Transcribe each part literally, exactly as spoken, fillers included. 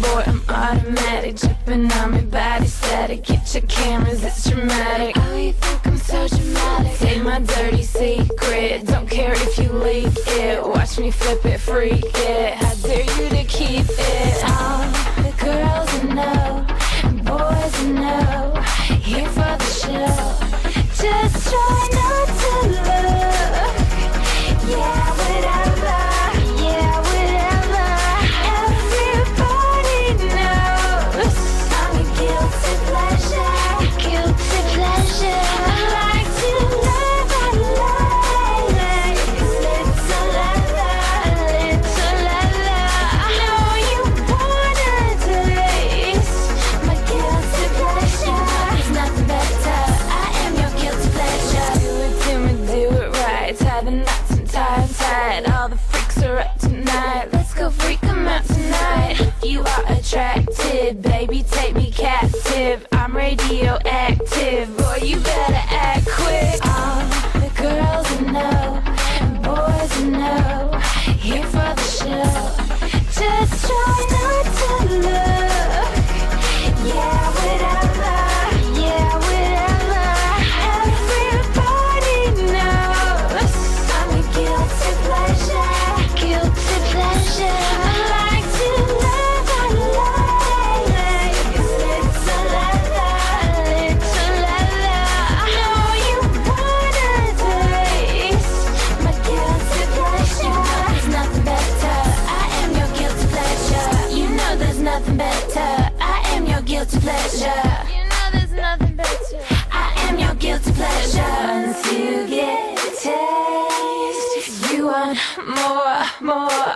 boy, I'm automatic. Dripping on my body static. Get your cameras, it's dramatic. Oh, you think I'm so dramatic. Take my dirty secret. Don't care if you leak it. Watch me flip it, freak it. I dare you to keep it. All the girls I know, and boys I know, here for the show. Just try not to look. Yeah, whatever. Baby, take me captive. I'm radioactive. Boy, you better act quick. All the girls I know, and boys I know, here for the show. Just try not to look. Yeah, whatever. Yeah, whatever. Everybody knows I'm a guilty pleasure. Guilty pleasure. Pleasure. You know there's nothing better. I am your guilty pleasure. Once you get a taste, you want more, more,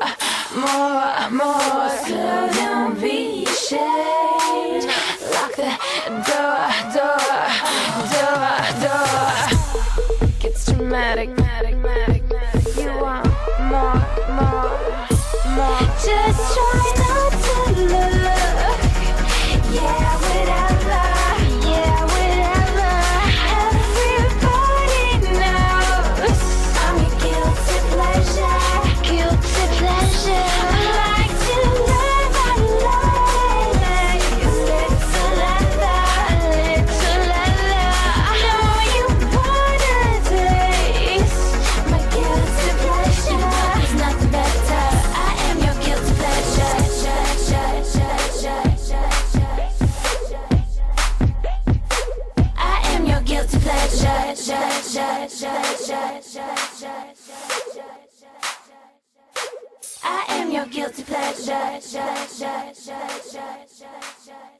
more, more. So don't be ashamed. Lock the door, door, door, door. It's dramatic, dramatic, dramatic, dramatic. You want more, more, more. Just try not to look. Yeah, whatever. Yeah, whatever. Everybody knows I'm your guilty pleasure. Guilty pleasure. I like to love, I like a little leather, a little leather. I know you wanna taste my guilty pleasure. There's nothing better. I am your guilty pleasure. I am your guilty pleasure.